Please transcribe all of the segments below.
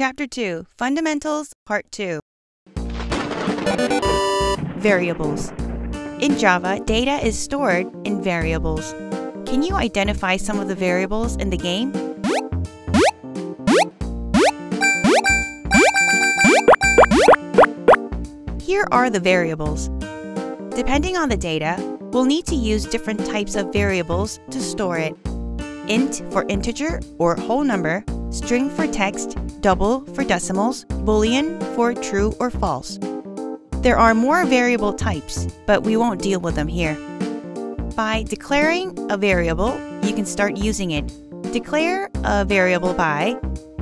Chapter 2, Fundamentals, Part 2. Variables. In Java, data is stored in variables. Can you identify some of the variables in the game? Here are the variables. Depending on the data, we'll need to use different types of variables to store it. Int for integer or whole number, string for text, double for decimals, Boolean for true or false. There are more variable types, but we won't deal with them here. By declaring a variable, you can start using it. Declare a variable by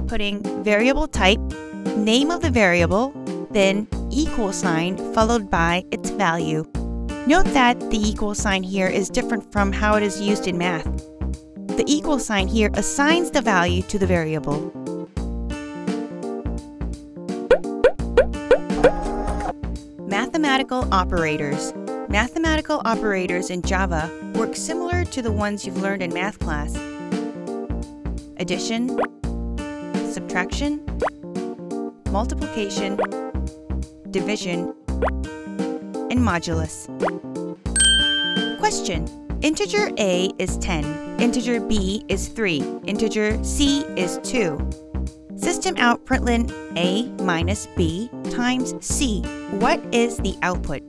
putting variable type, name of the variable, then =, followed by its value. Note that the =sign here is different from how it is used in math. The =sign here assigns the value to the variable. Mathematical operators. Mathematical operators in Java work similar to the ones you've learned in math class. Addition, subtraction, multiplication, division, and modulus. Question. Integer A is 10, integer B is 3, integer C is 2. System out println A minus B times C. What is the output?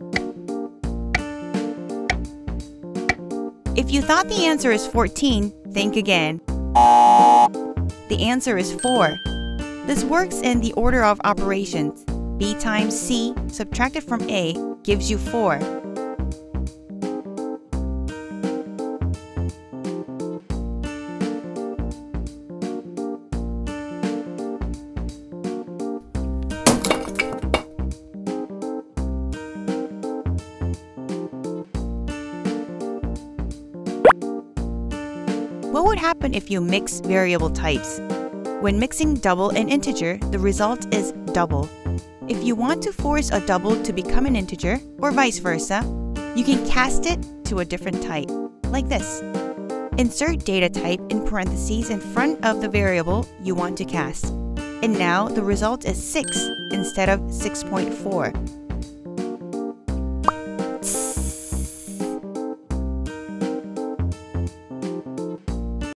If you thought the answer is 14, think again. The answer is 4. This works in the order of operations. B times C subtracted from A gives you 4. What would happen if you mix variable types? When mixing double and integer, the result is double. If you want to force a double to become an integer, or vice versa, you can cast it to a different type, like this. Insert data type in parentheses in front of the variable you want to cast. And now the result is 6 instead of 6.4.